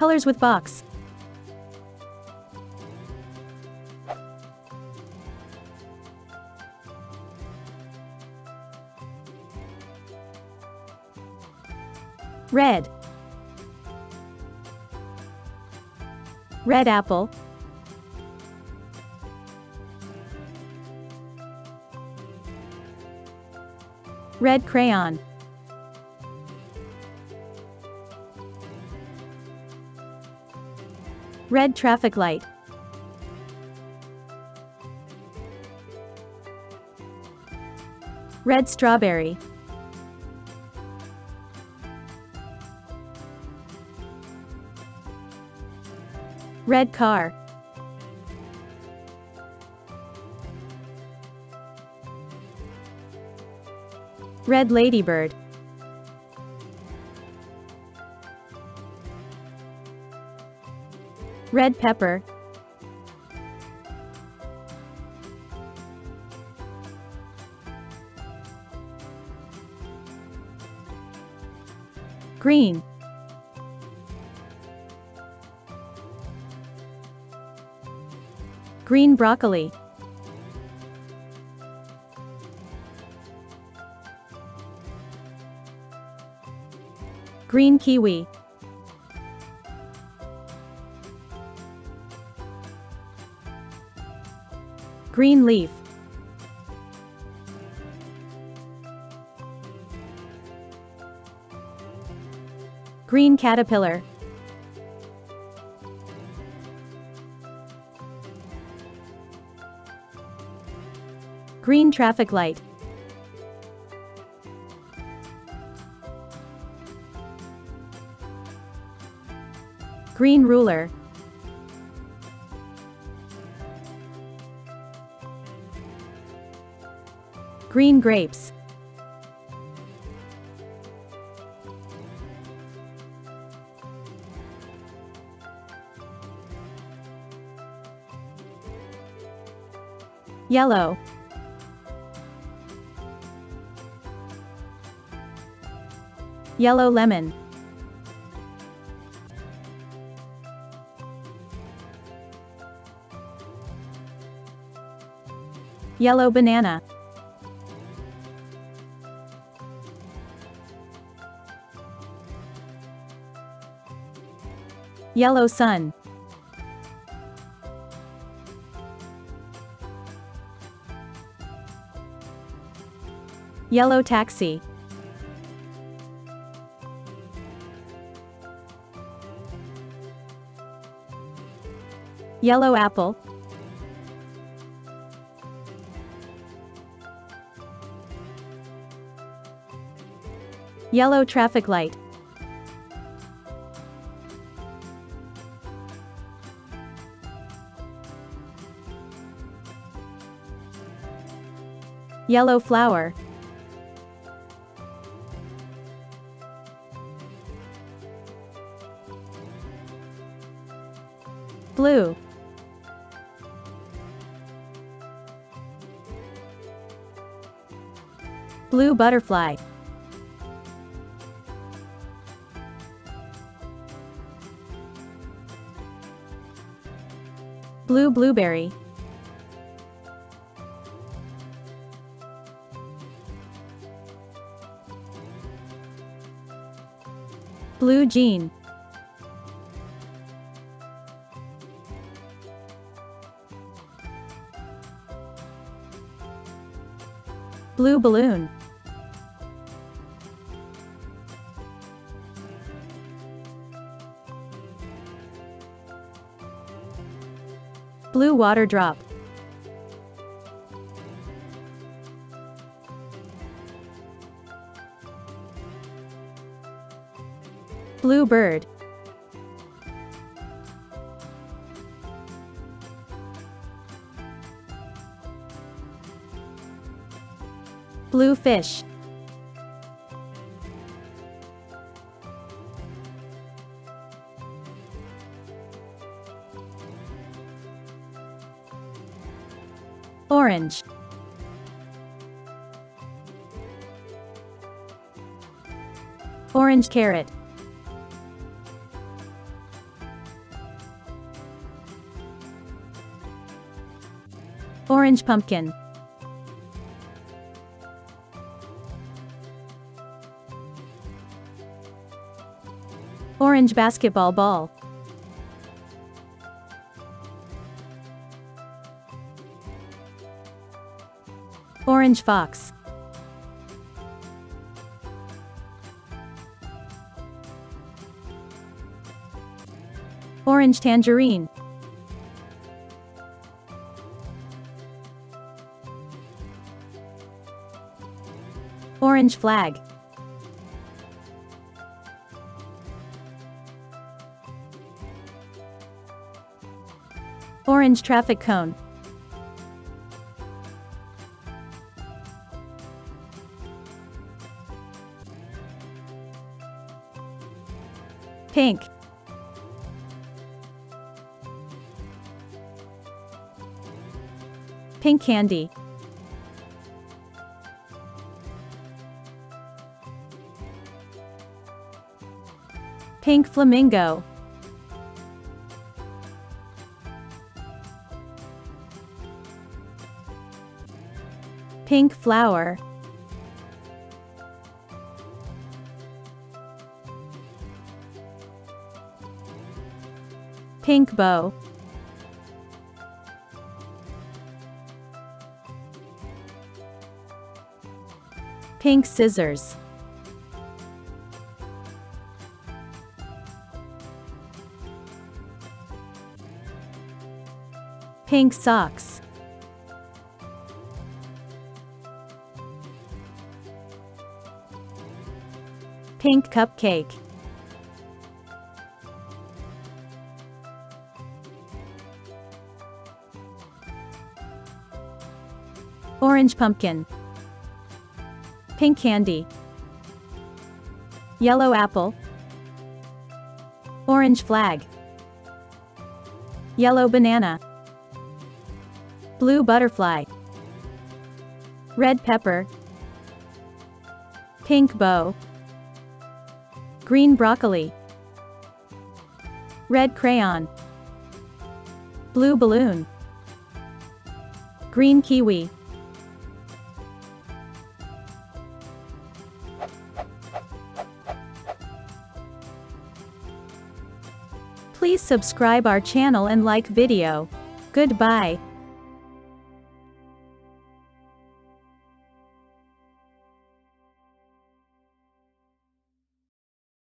colors with box. Red, red apple, red crayon, red traffic light, red strawberry, red car, red ladybird, red pepper, green, green broccoli, green kiwi, green leaf, green caterpillar, green traffic light, green ruler, green grapes, yellow, yellow lemon, yellow banana, yellow sun, yellow taxi, yellow apple, yellow traffic light, yellow flower, blue, blue butterfly, blue blueberry, blue jean, blue balloon, blue water drop, blue bird, blue fish, orange, orange carrot, Orange pumpkin. Orange basketball ball. Orange fox. Orange tangerine. Orange flag. Orange traffic cone. Pink. Pink candy. Pink flamingo. Pink flower. Pink bow. Pink scissors. Pink socks. Pink cupcake. Orange pumpkin. Pink candy. Yellow apple. Orange flag. Yellow banana. Blue butterfly. Red pepper. Pink bow. Green broccoli. Red crayon. Blue balloon. Green kiwi. Please subscribe our channel and like video. Goodbye.